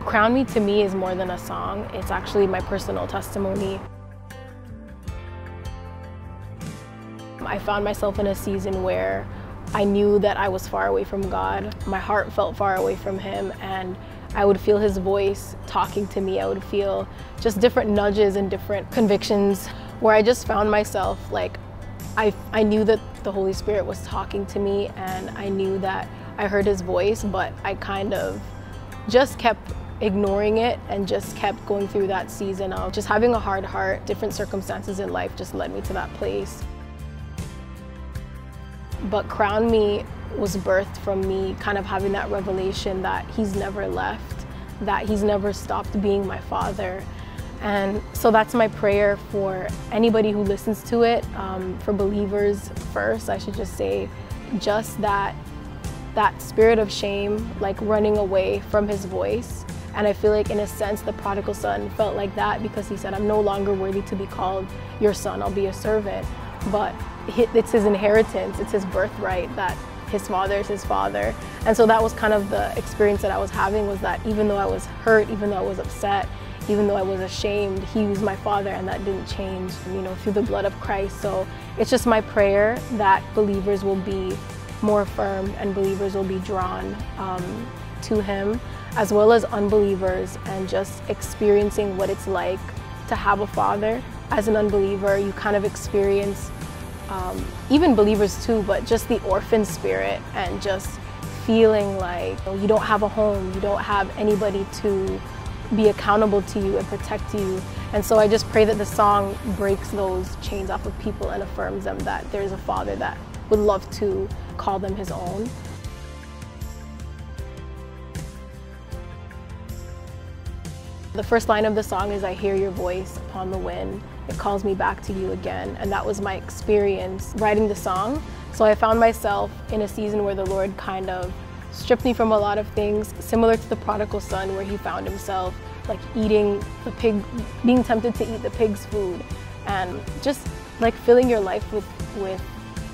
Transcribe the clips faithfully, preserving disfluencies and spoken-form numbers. Crown Me to me is more than a song, it's actually my personal testimony. I found myself in a season where I knew that I was far away from God. My heart felt far away from Him, and I would feel His voice talking to me. I would feel just different nudges and different convictions where I just found myself like, I, I knew that the Holy Spirit was talking to me, and I knew that I heard His voice, but I kind of just kept ignoring it and just kept going through that season of just having a hard heart. Different circumstances in life just led me to that place. But Crown Me was birthed from me kind of having that revelation that He's never left, that He's never stopped being my Father. And so that's my prayer for anybody who listens to it, um, for believers first, I should just say, just that, that spirit of shame, like running away from His voice. And I feel like in a sense, the prodigal son felt like that because he said, I'm no longer worthy to be called your son, I'll be a servant. But it's his inheritance, it's his birthright that his father is his father. And so that was kind of the experience that I was having, was that even though I was hurt, even though I was upset, even though I was ashamed, He was my Father, and that didn't change, you know, through the blood of Christ. So it's just my prayer that believers will be more affirmed and believers will be drawn um, to Him, as well as unbelievers, and just experiencing what it's like to have a father. As an unbeliever, you kind of experience, um, even believers too, but just the orphan spirit and just feeling like you know, you don't have a home, you don't have anybody to be accountable to you and protect you. And so I just pray that the song breaks those chains off of people and affirms them that there is a Father that would love to call them His own. The first line of the song is, I hear your voice upon the wind, it calls me back to you again. And that was my experience writing the song. So I found myself in a season where the Lord kind of stripped me from a lot of things, similar to the prodigal son, where he found himself like eating the pig, being tempted to eat the pig's food, and just like filling your life with, with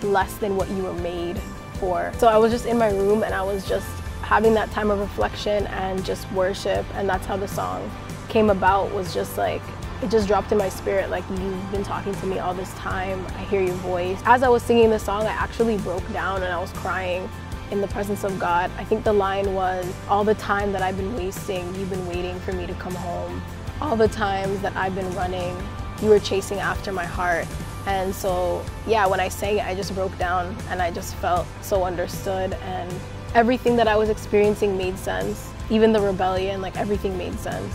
less than what you were made for. So I was just in my room and I was just having that time of reflection and just worship, and that's how the song came about. Was just like, it just dropped in my spirit, like, you've been talking to me all this time, I hear your voice. As I was singing the song, I actually broke down and I was crying in the presence of God. I think the line was, all the time that I've been wasting, you've been waiting for me to come home. All the times that I've been running, you were chasing after my heart. And so, yeah, when I sang it, I just broke down and I just felt so understood, and everything that I was experiencing made sense. Even the rebellion, like everything made sense.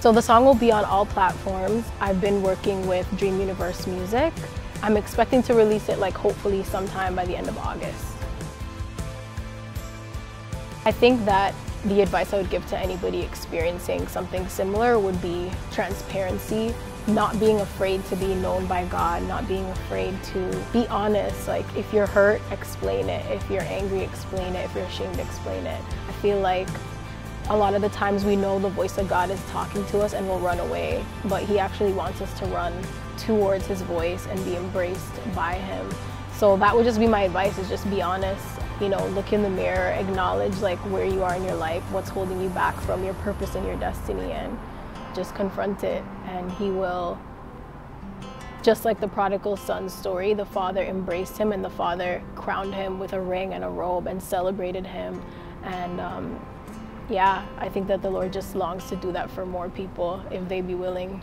So the song will be on all platforms. I've been working with Dream Universe Music. I'm expecting to release it like hopefully sometime by the end of August. I think that the advice I would give to anybody experiencing something similar would be transparency, not being afraid to be known by God, not being afraid to be honest. Like, if you're hurt, explain it. If you're angry, explain it. If you're ashamed, explain it. I feel like a lot of the times we know the voice of God is talking to us and we'll run away, but He actually wants us to run towards His voice and be embraced by Him. So that would just be my advice, is just be honest, you know, look in the mirror, acknowledge like where you are in your life, what's holding you back from your purpose and your destiny, and just confront it. And He will, just like the prodigal son's story, the father embraced him and the father crowned him with a ring and a robe and celebrated him. And um, yeah, I think that the Lord just longs to do that for more people if they be willing.